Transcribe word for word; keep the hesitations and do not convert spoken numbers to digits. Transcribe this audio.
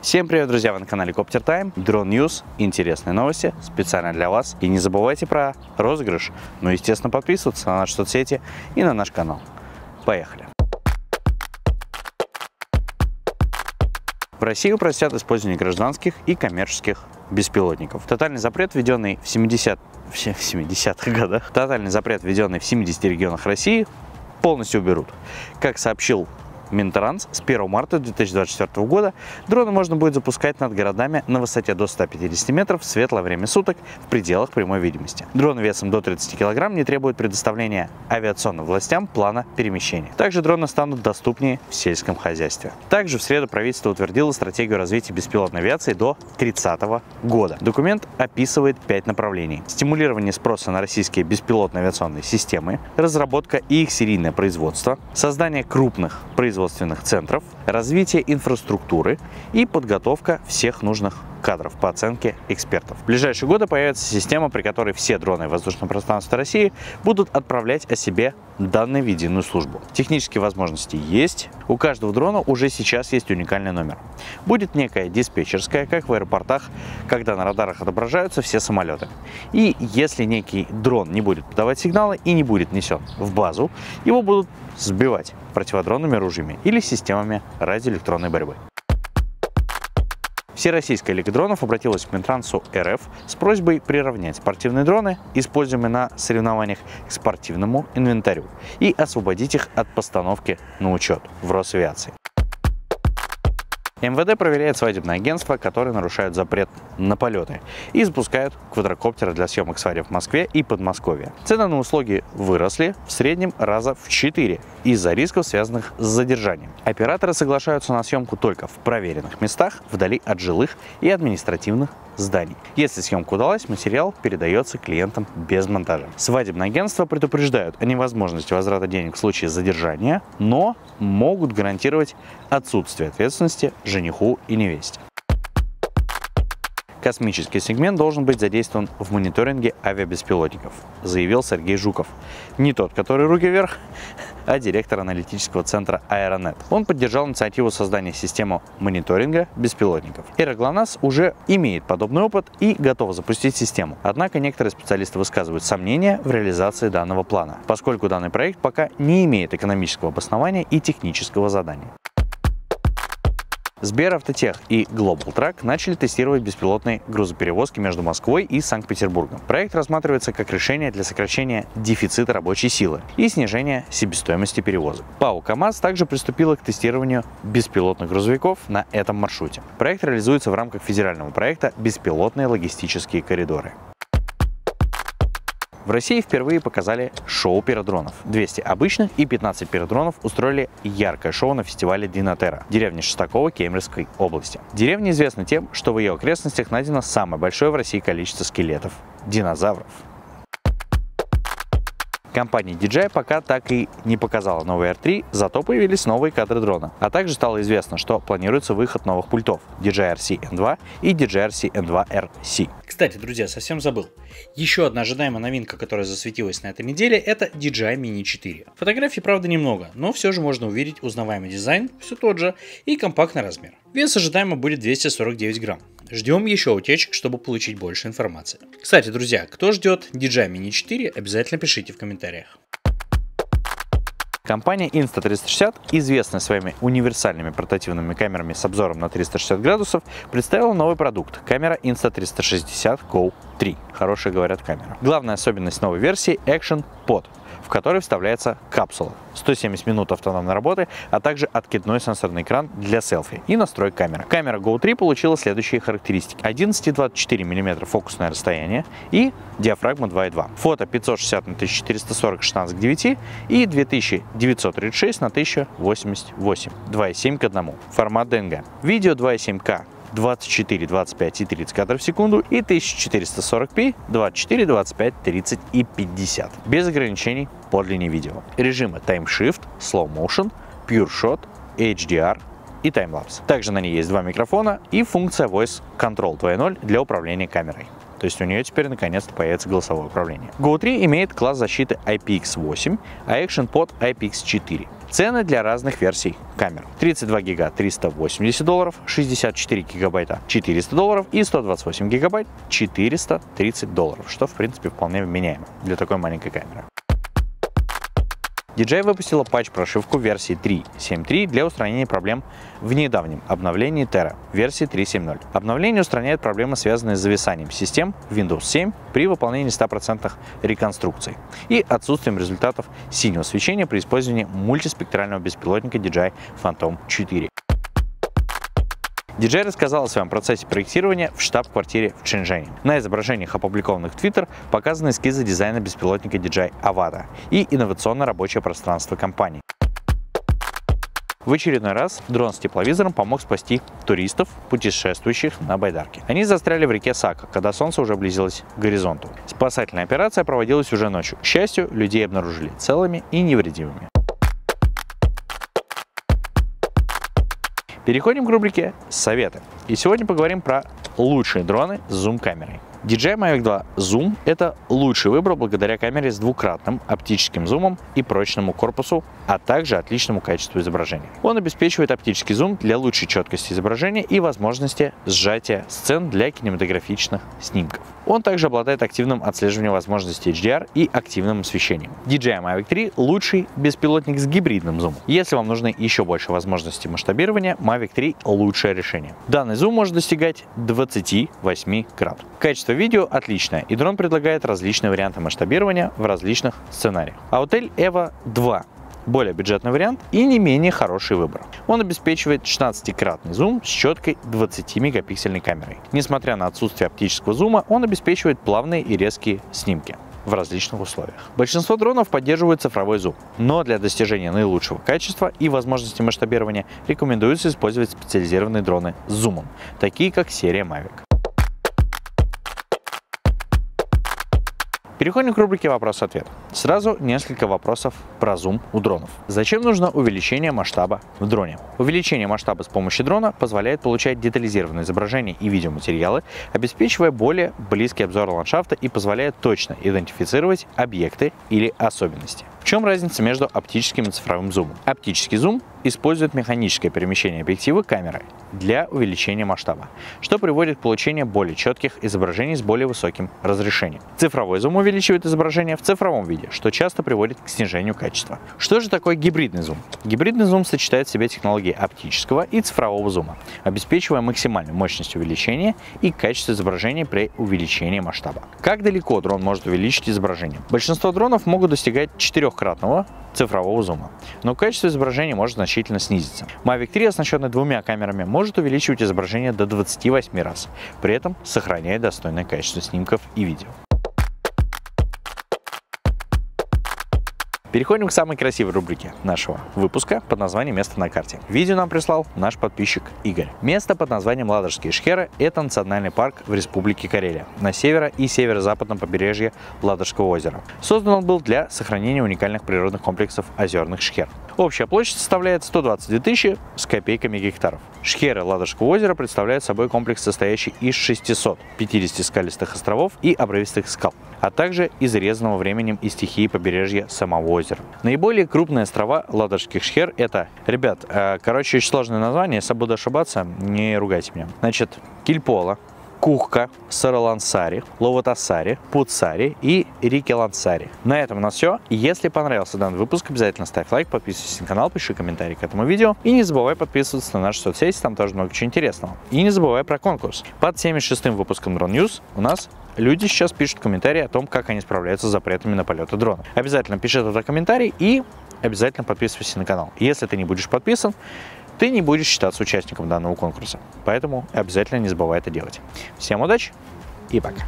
Всем привет, друзья! Вы на канале Коптер Тайм, Дрон Ньюз, интересные новости специально для вас. И не забывайте про розыгрыш, ну и, естественно, подписываться на наши соцсети и на наш канал. Поехали! В России упростят использование гражданских и коммерческих беспилотников. Тотальный запрет, введенный в семидесятых годах, тотальный запрет, введенный в семидесяти регионах России, полностью уберут. Как сообщил Минтранс, с первого марта две тысячи двадцать четвёртого года дроны можно будет запускать над городами на высоте до ста пятидесяти метров в светлое время суток в пределах прямой видимости. Дроны весом до тридцати килограмм не требуют предоставления авиационным властям плана перемещения. Также дроны станут доступнее в сельском хозяйстве. Также в среду правительство утвердило стратегию развития беспилотной авиации до тридцатого года. Документ описывает пять направлений: стимулирование спроса на российские беспилотные авиационные системы, разработка и их серийное производство, создание крупных производств центров, развитие инфраструктуры и подготовка всех нужных кадров по оценке экспертов. В ближайшие годы появится система, при которой все дроны воздушного пространства России будут отправлять о себе данные в единую службу. Технические возможности есть. У каждого дрона уже сейчас есть уникальный номер. Будет некая диспетчерская, как в аэропортах, когда на радарах отображаются все самолеты. И если некий дрон не будет подавать сигналы и не будет несен в базу, его будут сбивать противодронными ружьями или системами радиоэлектронной борьбы. Всероссийская лига дронов обратилась к Минтрансу РФ с просьбой приравнять спортивные дроны, используемые на соревнованиях, к спортивному инвентарю и освободить их от постановки на учет в Росавиации. МВД проверяет свадебные агентства, которые нарушают запрет на полеты и запускают квадрокоптеры для съемок свадеб в Москве и Подмосковье. Цены на услуги выросли в среднем раза в четыре из-за рисков, связанных с задержанием. Операторы соглашаются на съемку только в проверенных местах, вдали от жилых и административных зданий. Если съемка удалась, материал передается клиентам без монтажа. Свадебные агентства предупреждают о невозможности возврата денег в случае задержания, но могут гарантировать отсутствие ответственности жениху и невесте. Космический сегмент должен быть задействован в мониторинге авиабеспилотников, заявил Сергей Жуков. Не тот, который руки вверх, а директор аналитического центра Аэронет. Он поддержал инициативу создания системы мониторинга беспилотников. Аэроглонасс уже имеет подобный опыт и готова запустить систему. Однако некоторые специалисты высказывают сомнения в реализации данного плана, поскольку данный проект пока не имеет экономического обоснования и технического задания. Сбер Автотех и GlobalTruck начали тестировать беспилотные грузоперевозки между Москвой и Санкт-Петербургом. Проект рассматривается как решение для сокращения дефицита рабочей силы и снижения себестоимости перевозок. ПАО КАМАЗ также приступила к тестированию беспилотных грузовиков на этом маршруте. Проект реализуется в рамках федерального проекта «Беспилотные логистические коридоры». В России впервые показали шоу пиродронов. двести обычных и пятнадцать пиродронов устроили яркое шоу на фестивале Динатера в деревне Шестаково Кемеровской области. Деревня известна тем, что в ее окрестностях найдено самое большое в России количество скелетов динозавров. Компания ди джей ай пока так и не показала новый эр три, зато появились новые кадры дрона. А также стало известно, что планируется выход новых пультов ди джей ай эр си эн два и ди джей ай эр си эн два эр си. Кстати, друзья, совсем забыл. Еще одна ожидаемая новинка, которая засветилась на этой неделе, это ди джей ай Mini четыре. Фотографий, правда, немного, но все же можно увидеть узнаваемый дизайн, все тот же, и компактный размер. Вес ожидаемо будет двести сорок девять грамм. Ждем еще утечек, чтобы получить больше информации. Кстати, друзья, кто ждет ди джей ай Mini четыре, обязательно пишите в комментариях. Компания инста триста шестьдесят, известная своими универсальными портативными камерами с обзором на триста шестьдесят градусов, представила новый продукт – камера инста триста шестьдесят гоу три. Хорошая, говорят, камера. Главная особенность новой версии – Action Pod, в который вставляется капсула, сто семьдесят минут автономной работы, а также откидной сенсорный экран для селфи и настроек камеры. Камера гоу три получила следующие характеристики: одиннадцать и двадцать четыре миллиметра фокусное расстояние и диафрагма два и два. Фото пятьсот шестьдесят на тысячу четыреста сорок шестнадцать к девяти и две тысячи девятьсот тридцать шесть на тысячу восемьдесят восемь, два и семь к одному. Формат дэ эн гэ. Видео два и семь ка. двадцать четыре, двадцать пять и тридцать кадров в секунду и тысяча четыреста сорок пэ, двадцать четыре, двадцать пять, тридцать и пятьдесят. Без ограничений по длине видео. Режимы Time Shift, Slow Motion, Pure Shot, эйч ди ар и Time Lapse. Также на ней есть два микрофона и функция Voice Control два точка ноль для управления камерой. То есть у нее теперь наконец-то появится голосовое управление. Go три имеет класс защиты ай пи икс восемь, а Action Pod ай пи икс четыре. Цены для разных версий камер. тридцать два гига триста восемьдесят долларов, шестьдесят четыре гигабайта четыреста долларов и сто двадцать восемь гигабайт четыреста тридцать долларов, что в принципе вполне вменяемо для такой маленькой камеры. ди джей ай выпустила патч-прошивку версии три точка семь точка три для устранения проблем в недавнем обновлении Terra версии три точка семь точка ноль. Обновление устраняет проблемы, связанные с зависанием систем Windows семь при выполнении ста процентов реконструкций и отсутствием результатов синего свечения при использовании мультиспектрального беспилотника ди джей ай Phantom четыре. ди джей ай рассказал о своем процессе проектирования в штаб-квартире в Шэньчжэне. На изображениях, опубликованных в Twitter, показаны эскизы дизайна беспилотника ди джей ай Avada и инновационное рабочее пространство компании. В очередной раз дрон с тепловизором помог спасти туристов, путешествующих на байдарке. Они застряли в реке Сака, когда солнце уже близилось к горизонту. Спасательная операция проводилась уже ночью. К счастью, людей обнаружили целыми и невредимыми. Переходим к рубрике «Советы». И сегодня поговорим про лучшие дроны с зум-камерой. ди джей ай Mavic два Zoom – это лучший выбор благодаря камере с двукратным оптическим зумом и прочному корпусу, а также отличному качеству изображения. Он обеспечивает оптический зум для лучшей четкости изображения и возможности сжатия сцен для кинематографичных снимков. Он также обладает активным отслеживанием возможностей эйч ди ар и активным освещением. ди джей ай Mavic три – лучший беспилотник с гибридным зумом. Если вам нужны еще больше возможностей масштабирования, Mavic три – лучшее решение. Данный зум может достигать двадцати восьми крат. Качество видео отличное, и дрон предлагает различные варианты масштабирования в различных сценариях. Autel Evo два – более бюджетный вариант и не менее хороший выбор. Он обеспечивает шестнадцатикратный зум с четкой двадцатимегапиксельной камерой. Несмотря на отсутствие оптического зума, он обеспечивает плавные и резкие снимки в различных условиях. Большинство дронов поддерживают цифровой зум, но для достижения наилучшего качества и возможности масштабирования рекомендуется использовать специализированные дроны с зумом, такие как серия Mavic. Переходим к рубрике «Вопрос-ответ». Сразу несколько вопросов про зум у дронов. Зачем нужно увеличение масштаба в дроне? Увеличение масштаба с помощью дрона позволяет получать детализированные изображения и видеоматериалы, обеспечивая более близкий обзор ландшафта и позволяет точно идентифицировать объекты или особенности. В чем разница между оптическим и цифровым зумом? Оптический зум использует механическое перемещение объектива камеры для увеличения масштаба, что приводит к получению более четких изображений с более высоким разрешением. Цифровой зум увеличивает изображение в цифровом виде, что часто приводит к снижению качества. Что же такое гибридный зум? Гибридный зум сочетает в себе технологии оптического и цифрового зума, обеспечивая максимальную мощность увеличения и качество изображения при увеличении масштаба. Как далеко дрон может увеличить изображение? Большинство дронов могут достигать четырехкратного цифрового зума, но качество изображения может значительно снизиться. Mavic три, оснащенный двумя камерами, может увеличивать изображение до двадцати восьми раз, при этом сохраняя достойное качество снимков и видео. Переходим к самой красивой рубрике нашего выпуска под названием «Место на карте». Видео нам прислал наш подписчик Игорь. Место под названием Ладожские шхеры – это национальный парк в Республике Карелия на северо- и северо-западном побережье Ладожского озера. Создан он был для сохранения уникальных природных комплексов озерных шхер. Общая площадь составляет сто двадцать две тысячи с копейками гектаров. Шхеры Ладожского озера представляют собой комплекс, состоящий из шестисот пятидесяти скалистых островов и обрывистых скал, а также изрезанного временем и стихии побережья самого озера. Наиболее крупные острова Ладожских шхер — это, ребят, э, короче, очень сложное название, если буду ошибаться, не ругайте меня. Значит, Кильпола, Кухка, Саралансари, Ловотасари, Пуцари и Рикелансари. На этом у нас все. Если понравился данный выпуск, обязательно ставь лайк, подписывайся на канал, пиши комментарий к этому видео. И не забывай подписываться на наши соцсети, там тоже много чего интересного. И не забывай про конкурс. Под семьдесят шестым выпуском Дрон Ньюз у нас люди сейчас пишут комментарии о том, как они справляются с запретами на полеты дрона. Обязательно пиши туда комментарий и обязательно подписывайся на канал. Если ты не будешь подписан, ты не будешь считаться участником данного конкурса. Поэтому обязательно не забывай это делать. Всем удачи и пока!